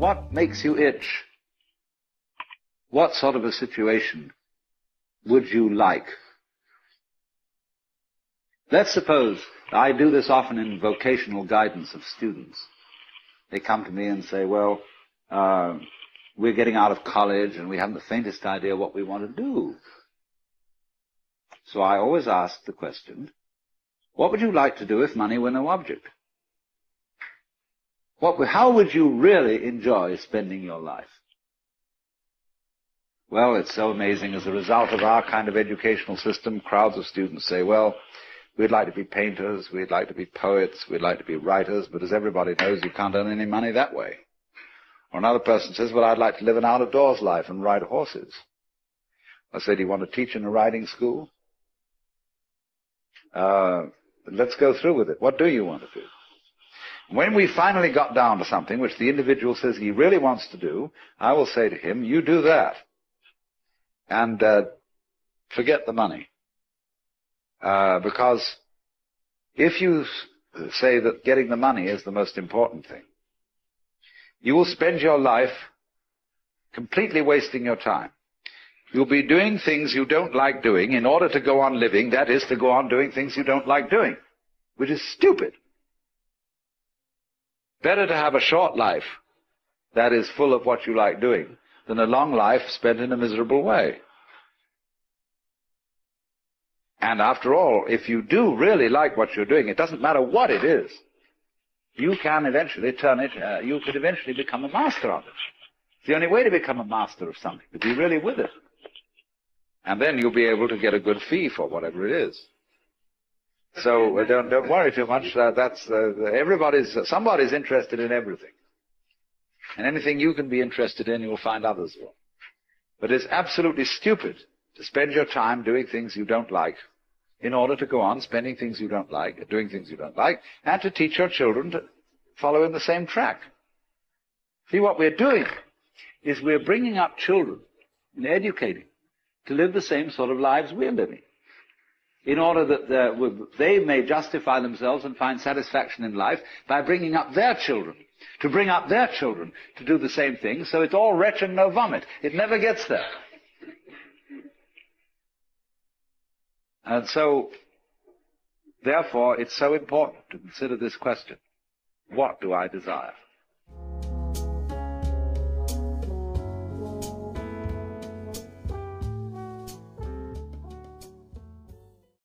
What makes you itch? What sort of a situation would you like? Let's suppose, I do this often in vocational guidance of students. They come to me and say, well, we're getting out of college and we haven't the faintest idea what we want to do. So I always ask the question, what would you like to do if money were no object? How would you really enjoy spending your life? Well, it's so amazing. As a result of our kind of educational system, crowds of students say, well, we'd like to be painters, we'd like to be poets, we'd like to be writers, but as everybody knows, you can't earn any money that way. Or another person says, well, I'd like to live an out-of-doors life and ride horses. I say, do you want to teach in a riding school? Let's go through with it. What do you want to do? When we finally got down to something which the individual says he really wants to do, I will say to him, you do that. And forget the money. Because if you say that getting the money is the most important thing, you will spend your life completely wasting your time. You'll be doing things you don't like doing in order to go on living, that is, to go on doing things you don't like doing, which is stupid. Better to have a short life that is full of what you like doing than a long life spent in a miserable way. And after all, if you do really like what you're doing, it doesn't matter what it is. You can eventually turn it, you could eventually become a master of it. It's the only way to become a master of something, to be really with it. And then you'll be able to get a good fee for whatever it is. So don't worry too much. Somebody's interested in everything. And anything you can be interested in, you'll find others will. But it's absolutely stupid to spend your time doing things you don't like in order to go on spending things you don't like, doing things you don't like, and to teach your children to follow in the same track. See, what we're doing is we're bringing up children and educating to live the same sort of lives we're living, in order that they may justify themselves and find satisfaction in life by bringing up their children, to bring up their children to do the same thing, so it's all wretch and no vomit. It never gets there. And so, therefore, it's so important to consider this question. What do I desire?